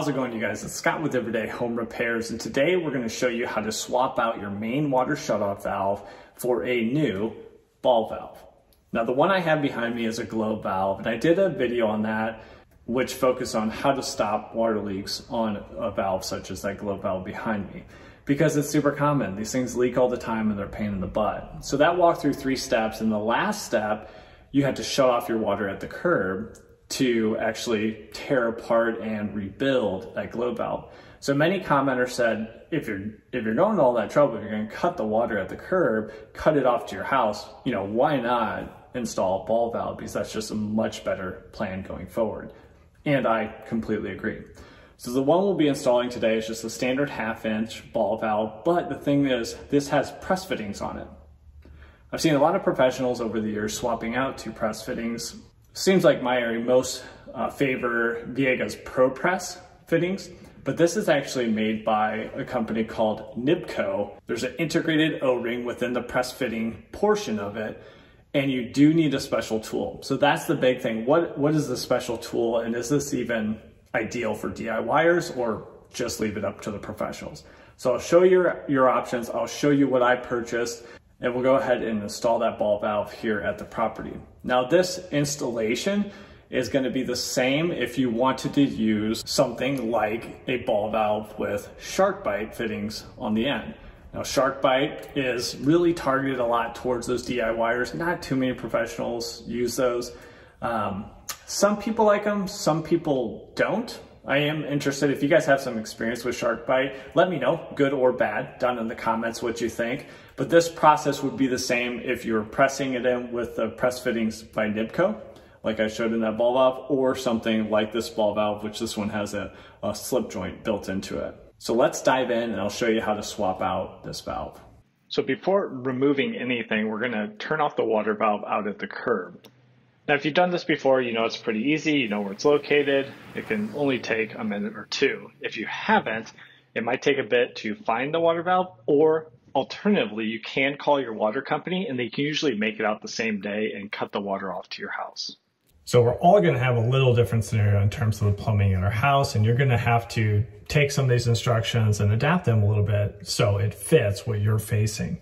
How's it going, you guys? It's Scott with Everyday Home Repairs, and today we're going to show you how to swap out your main water shutoff valve for a new ball valve. Now, the one I have behind me is a globe valve, and I did a video on that which focused on how to stop water leaks on a valve such as that globe valve behind me, because it's super common. These things leak all the time and they're a pain in the butt. So that walked through three steps, and the last step, you had to shut off your water at the curb to actually tear apart and rebuild that globe valve. So many commenters said, if you're going to all that trouble, if you're going to cut the water at the curb, cut it off to your house, you know, why not install a ball valve? Because that's just a much better plan going forward. And I completely agree. So the one we'll be installing today is just a standard 1/2-inch ball valve, but the thing is, this has press fittings on it. I've seen a lot of professionals over the years swapping out to press fittings. Seems like my area most favor Viega's Pro Press fittings, but this is actually made by a company called Nibco. There's an integrated O-ring within the press fitting portion of it, and you do need a special tool. So that's the big thing. What is the special tool, and is this even ideal for DIYers, or just leave it up to the professionals? So I'll show you your options. I'll show you what I purchased, and we'll go ahead and install that ball valve here at the property. Now, this installation is going to be the same if you wanted to use something like a ball valve with SharkBite fittings on the end. Now, SharkBite is really targeted a lot towards those DIYers. Not too many professionals use those. Some people like them, some people don't. I am interested, if you guys have some experience with SharkBite, let me know, good or bad, down in the comments what you think. But this process would be the same if you're pressing it in with the press fittings by Nibco, like I showed in that ball valve, or something like this ball valve, which this one has a slip joint built into it. So let's dive in, and I'll show you how to swap out this valve. So before removing anything, we're going to turn off the water valve out at the curb. Now, if you've done this before, you know it's pretty easy, you know where it's located. It can only take a minute or two. If you haven't, it might take a bit to find the water valve, or alternatively, you can call your water company and they can usually make it out the same day and cut the water off to your house. So we're all going to have a little different scenario in terms of the plumbing in our house, and you're going to have to take some of these instructions and adapt them a little bit so it fits what you're facing.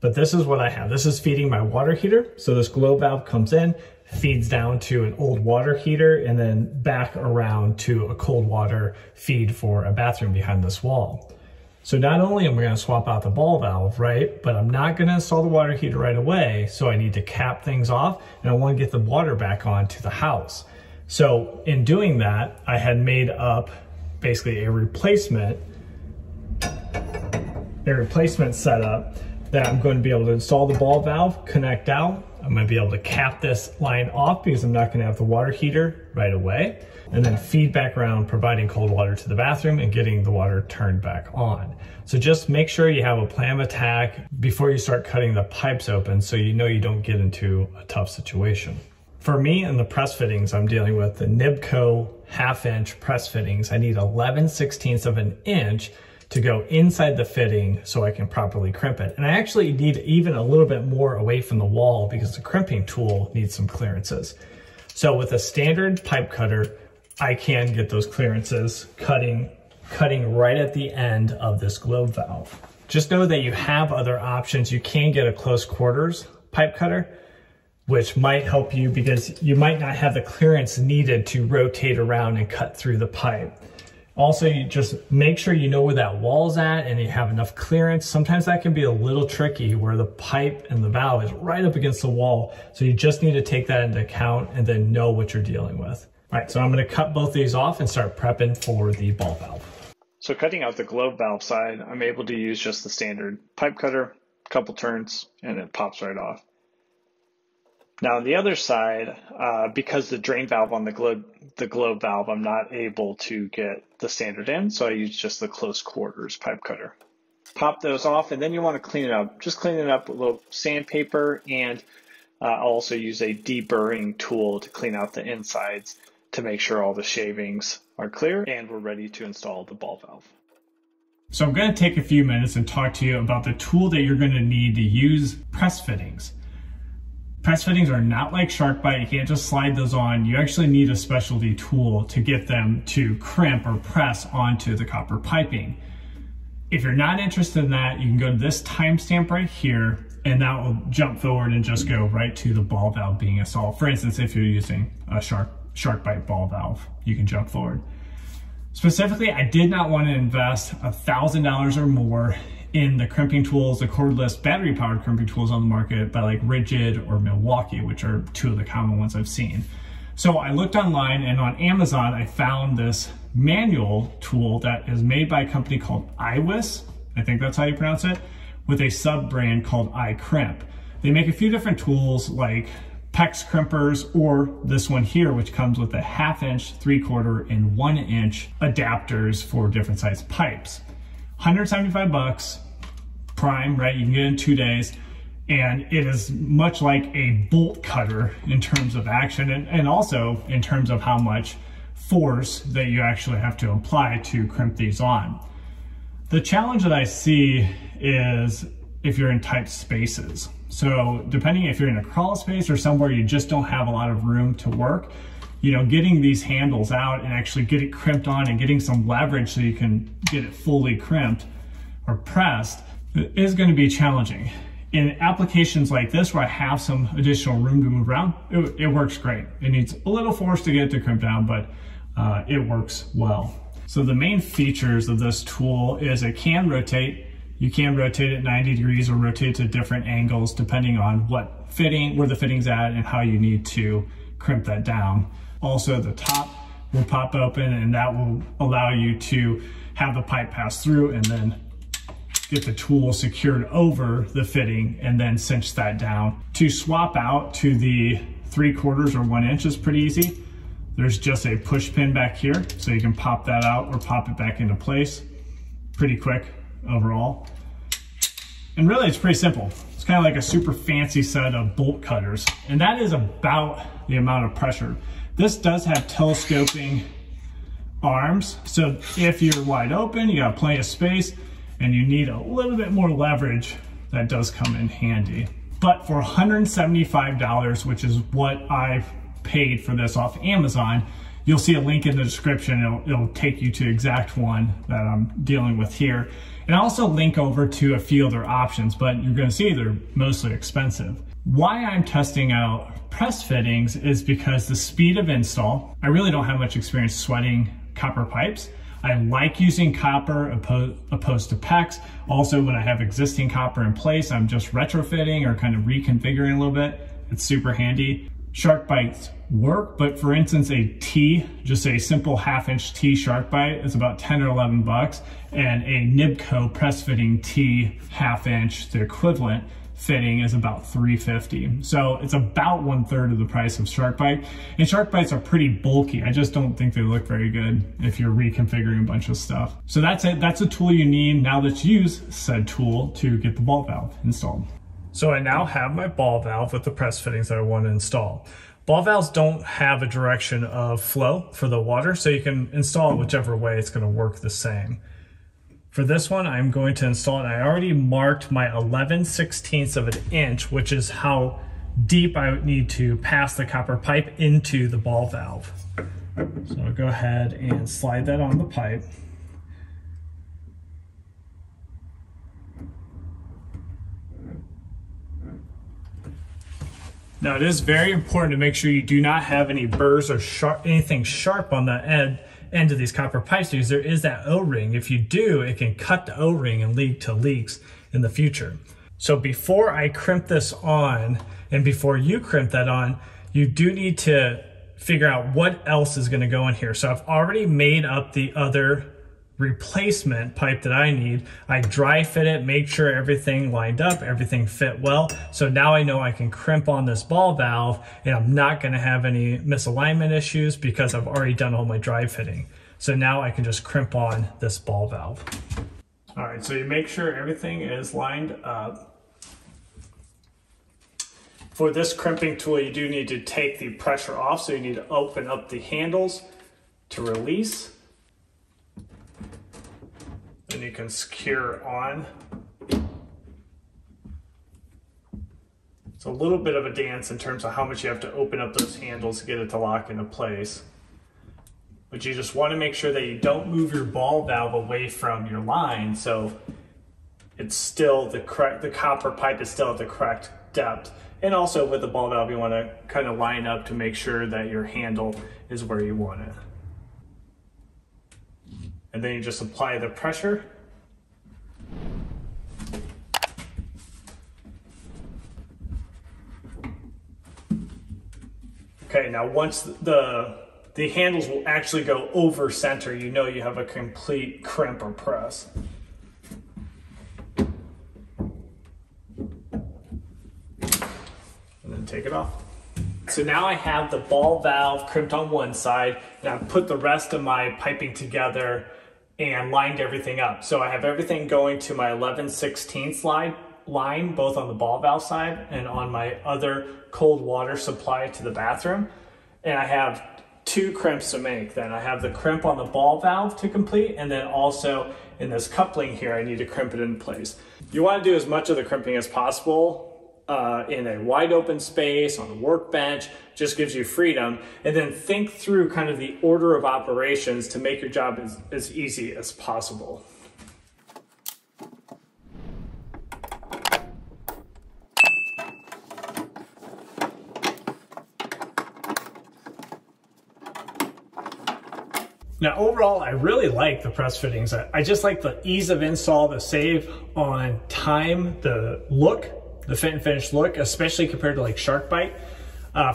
But this is what I have. This is feeding my water heater. So this globe valve comes in, feeds down to an old water heater, and then back around to a cold water feed for a bathroom behind this wall. So not only am I going to swap out the ball valve, right, but I'm not going to install the water heater right away. So I need to cap things off, and I want to get the water back on to the house. So in doing that, I had made up basically a replacement setup that I'm going to be able to install the ball valve, connect out. I'm going to be able to cap this line off because I'm not going to have the water heater right away, and then feed back around, providing cold water to the bathroom and getting the water turned back on. So just make sure you have a plan of attack before you start cutting the pipes open, so you know you don't get into a tough situation. For me and the press fittings, I'm dealing with the Nibco 1/2-inch press fittings. I need 11/16 of an inch to go inside the fitting so I can properly crimp it. And I actually need even a little bit more away from the wall because the crimping tool needs some clearances. So with a standard pipe cutter, I can get those clearances cutting right at the end of this globe valve. Just know that you have other options. You can get a close quarters pipe cutter, which might help you because you might not have the clearance needed to rotate around and cut through the pipe. Also, you just make sure you know where that wall's at and you have enough clearance. Sometimes that can be a little tricky where the pipe and the valve is right up against the wall. So you just need to take that into account and then know what you're dealing with. All right, so I'm gonna cut both these off and start prepping for the ball valve. So cutting out the globe valve side, I'm able to use just the standard pipe cutter, a couple turns, and it pops right off. Now on the other side, because the drain valve on the globe valve, I'm not able to get the standard in, so I use just the close quarters pipe cutter. Pop those off, and then you want to clean it up. Just clean it up with a little sandpaper, and I'll also use a deburring tool to clean out the insides to make sure all the shavings are clear and we're ready to install the ball valve. So I'm going to take a few minutes and talk to you about the tool that you're going to need to use press fittings. Patch fittings are not like SharkBite. You can't just slide those on. You actually need a specialty tool to get them to crimp or press onto the copper piping. If you're not interested in that, you can go to this timestamp right here, and that will jump forward and just go right to the ball valve being installed. For instance, if you're using a SharkBite ball valve, you can jump forward. Specifically, I did not want to invest $1,000 or more in the crimping tools, the cordless battery-powered crimping tools on the market by like Rigid or Milwaukee, which are two of the common ones I've seen. So I looked online, and on Amazon, I found this manual tool that is made by a company called iWIS, I think that's how you pronounce it, with a sub-brand called iCrimp. They make a few different tools like PEX crimpers or this one here, which comes with a 1/2 inch, 3/4, and 1 inch adapters for different size pipes. 175 bucks, prime, right? You can get it in 2 days. And it is much like a bolt cutter in terms of action and also in terms of how much force that you actually have to apply to crimp these on. The challenge that I see is if you're in tight spaces. So depending if you're in a crawl space or somewhere you just don't have a lot of room to work, you know, getting these handles out and actually get it crimped on and getting some leverage so you can get it fully crimped or pressed is going to be challenging. In applications like this where I have some additional room to move around, it works great. It needs a little force to get it to crimp down, but it works well. So the main features of this tool is it can rotate. You can rotate it 90 degrees or rotate to different angles depending on what fitting, where the fitting's at and how you need to crimp that down. Also the top will pop open and that will allow you to have the pipe pass through and then get the tool secured over the fitting and then cinch that down. To swap out to the 3/4 or 1 inch is pretty easy. There's just a push pin back here, so you can pop that out or pop it back into place. Pretty quick overall. And really it's pretty simple. It's kind of like a super fancy set of bolt cutters. And that is about the amount of pressure. This does have telescoping arms. So if you're wide open, you got plenty of space, and you need a little bit more leverage, that does come in handy. But for $175, which is what I've paid for this off Amazon, you'll see a link in the description. It'll take you to exact one that I'm dealing with here. And I'll also link over to a few other options, but you're gonna see they're mostly expensive. Why I'm testing out press fittings is because the speed of install, I really don't have much experience sweating copper pipes. I like using copper opposed to PEX. Also, when I have existing copper in place, I'm just retrofitting or kind of reconfiguring a little bit. It's super handy. SharkBites work, but for instance, a T, just a simple 1/2 inch T SharkBite is about 10 or 11 bucks. And a Nibco press fitting T 1/2 inch, the equivalent fitting is about $350. So it's about 1/3 of the price of SharkBite. And SharkBites are pretty bulky. I just don't think they look very good if you're reconfiguring a bunch of stuff. So that's it. That's a tool you need. Now let's use said tool to get the ball valve installed. So I now have my ball valve with the press fittings that I want to install. Ball valves don't have a direction of flow for the water, so you can install it whichever way, it's going to work the same. For this one, I'm going to install it. I already marked my 11/16 of an inch, which is how deep I would need to pass the copper pipe into the ball valve. So I'll go ahead and slide that on the pipe. Now it is very important to make sure you do not have any burrs or anything sharp on the end of these copper pipes because there is that O-ring. If you do, it can cut the O-ring and lead to leaks in the future. So before I crimp this on and before you crimp that on, you do need to figure out what else is going to go in here. So I've already made up the other replacement pipe that I need. I dry fit it, make sure everything lined up, everything fit well. So now I know I can crimp on this ball valve and I'm not going to have any misalignment issues because I've already done all my dry fitting. So now I can just crimp on this ball valve. All right, so you make sure everything is lined up. For this crimping tool, you do need to take the pressure off. So you need to open up the handles to release. And you can secure on. It's a little bit of a dance in terms of how much you have to open up those handles to get it to lock into place. But you just want to make sure that you don't move your ball valve away from your line, so it's still the correct, the copper pipe is still at the correct depth. And also with the ball valve, you want to kind of line up to make sure that your handle is where you want it. And then you just apply the pressure. Okay, now once the handles will actually go over center, you know you have a complete crimp or press. And then take it off. So now I have the ball valve crimped on one side, and I've put the rest of my piping together and lined everything up. So I have everything going to my 11/16 line, both on the ball valve side and on my other cold water supply to the bathroom. And I have two crimps to make. Then I have the crimp on the ball valve to complete, and then also in this coupling here, I need to crimp it in place. You want to do as much of the crimping as possible in a wide open space, on a workbench. Just gives you freedom. And then think through kind of the order of operations to make your job as easy as possible. Now, overall, I really like the press fittings. I just like the ease of install, the save on time, the look, the fit and finish look, especially compared to like SharkBite.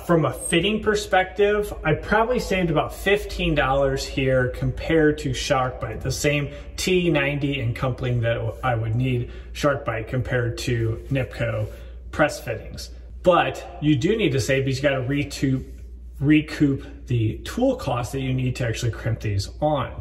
From a fitting perspective, I probably saved about $15 here compared to SharkBite, the same T90 and coupling that I would need SharkBite compared to Nibco press fittings. But you do need to save because you gotta recoup the tool cost that you need to actually crimp these on.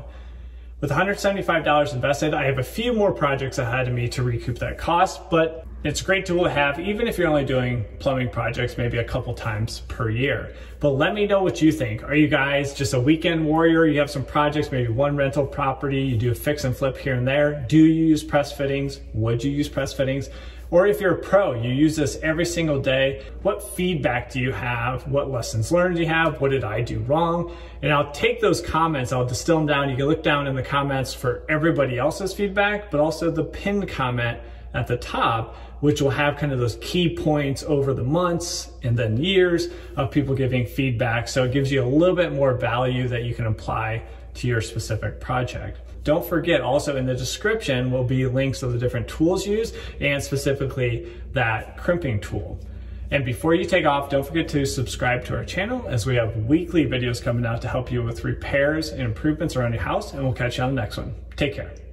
With $175 invested, I have a few more projects ahead of me to recoup that cost, but it's a great tool to have, even if you're only doing plumbing projects maybe a couple times per year. But let me know what you think. Are you guys just a weekend warrior? You have some projects, maybe one rental property, you do a fix and flip here and there. Do you use press fittings? Would you use press fittings? Or if you're a pro, you use this every single day, what feedback do you have? What lessons learned do you have? What did I do wrong? And I'll take those comments, I'll distill them down. You can look down in the comments for everybody else's feedback, but also the pinned comment at the top, which will have kind of those key points over the months and then years of people giving feedback. So it gives you a little bit more value that you can apply to your specific project. Don't forget, also in the description will be links of the different tools used and specifically that crimping tool. And before you take off, don't forget to subscribe to our channel as we have weekly videos coming out to help you with repairs and improvements around your house, and we'll catch you on the next one. Take care.